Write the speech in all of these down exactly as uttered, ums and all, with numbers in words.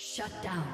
Shut down.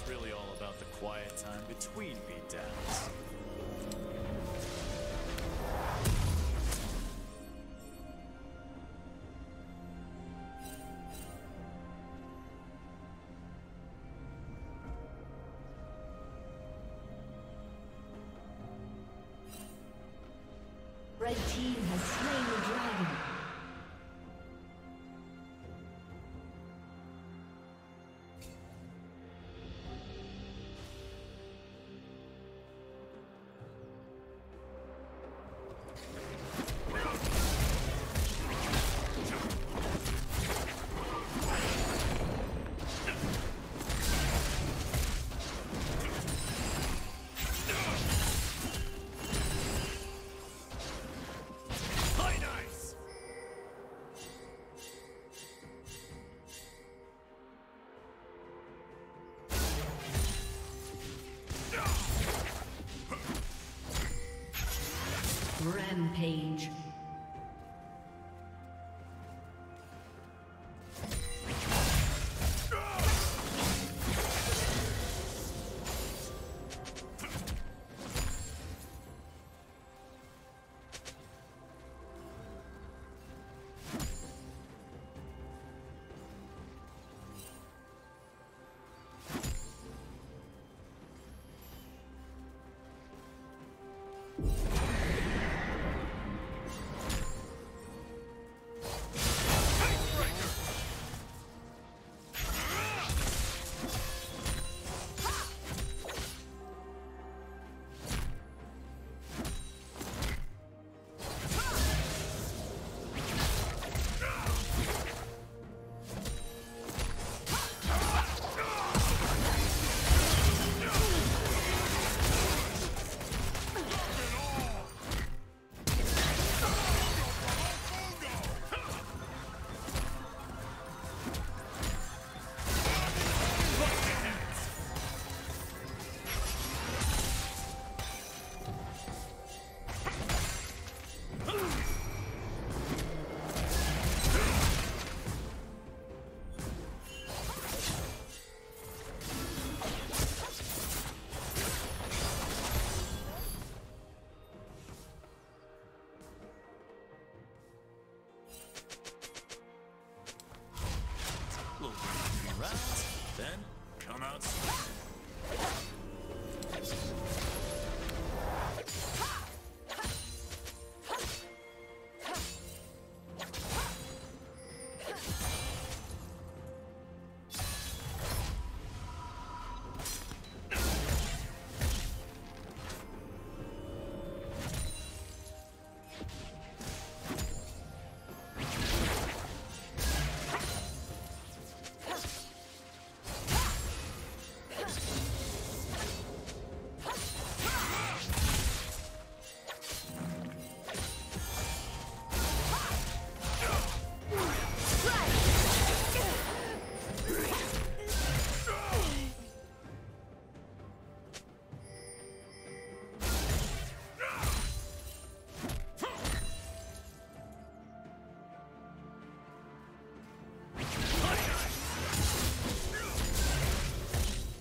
It's really all about the quiet time between beatdowns. Red team has slain the dragon. Rampage.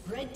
Red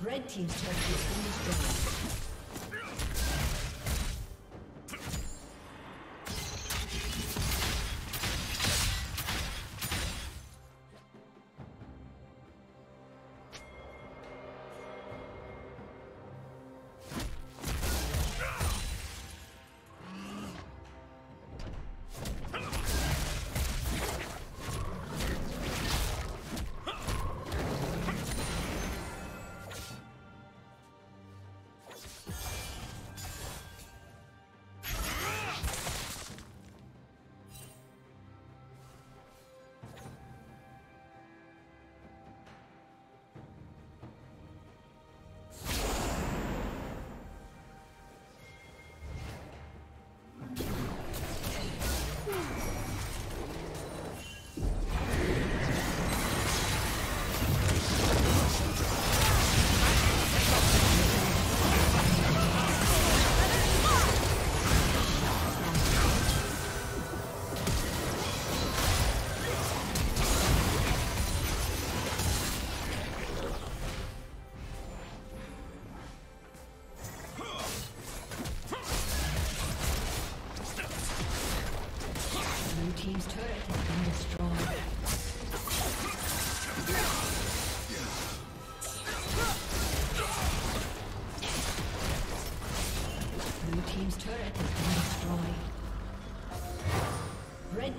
Red team's turret has been destroyed. Red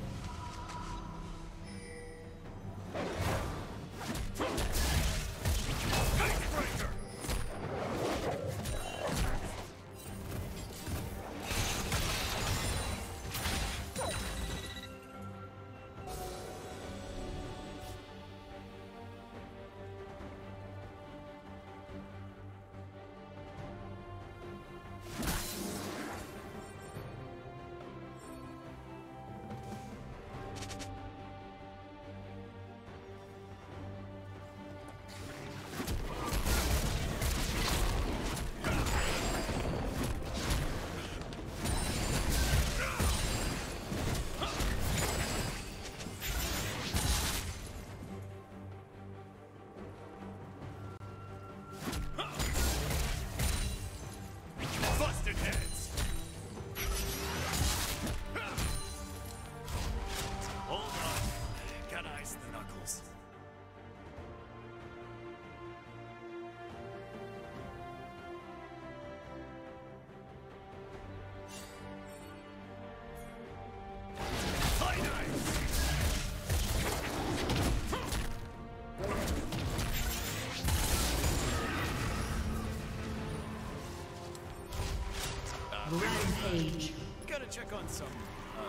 Rampage. Gotta check on some uh,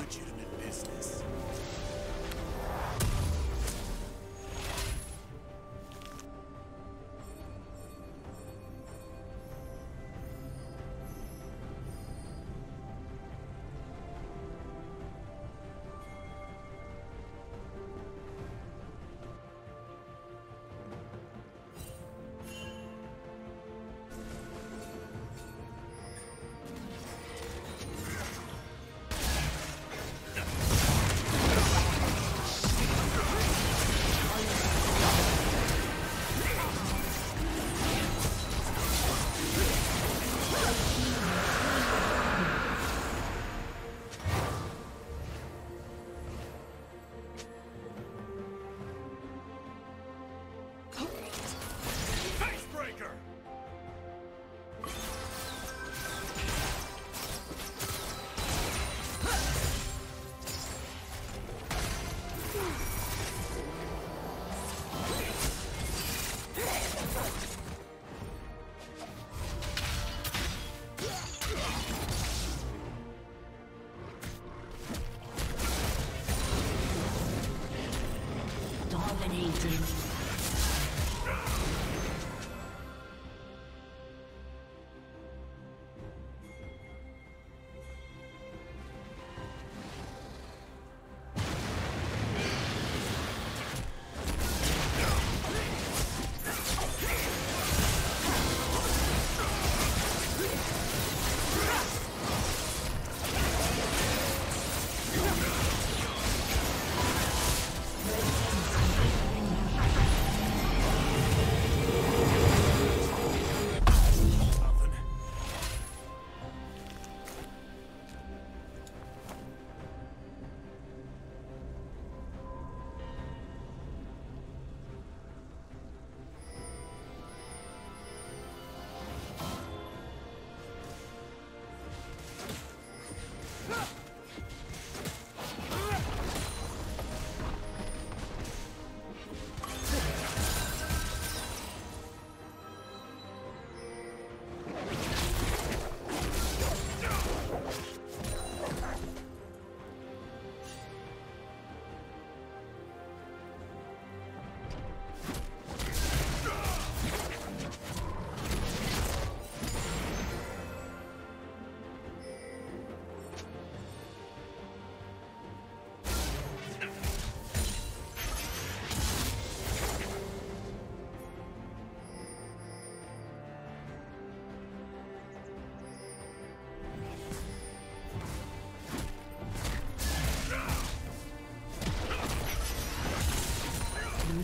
legitimate business.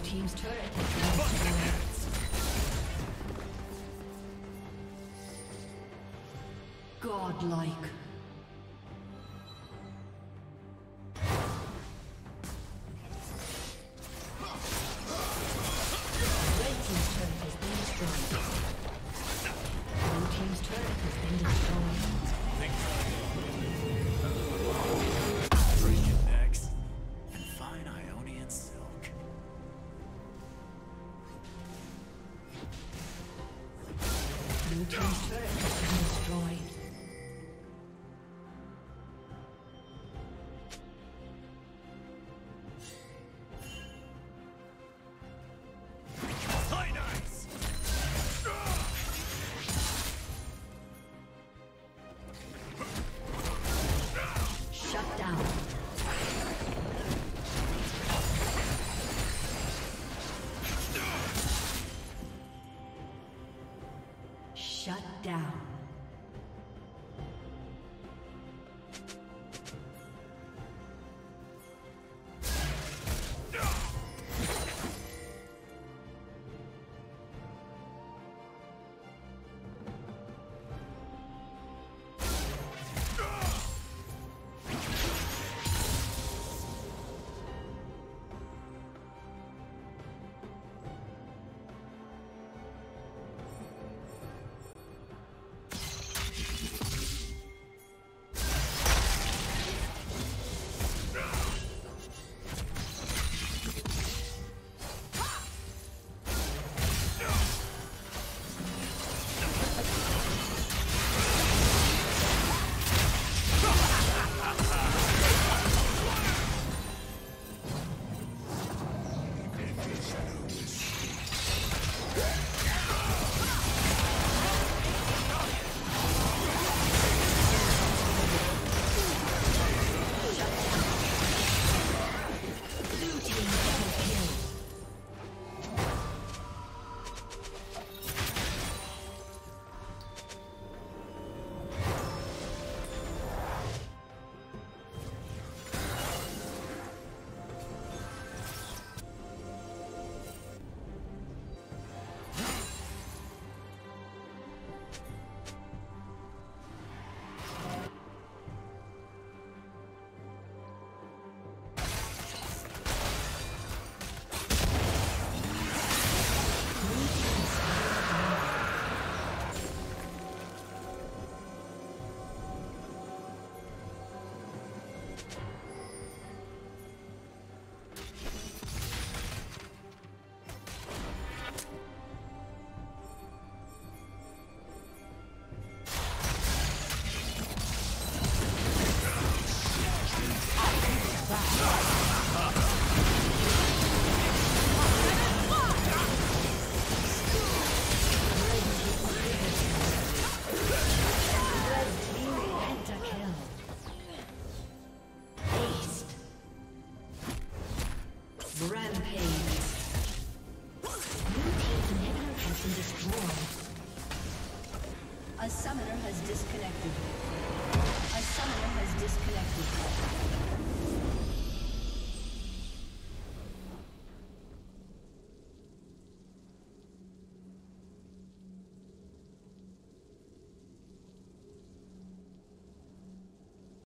Team's turret has been destroyed. Godlike. Blue team's turret has been destroyed. disconnected. A summoner has disconnected.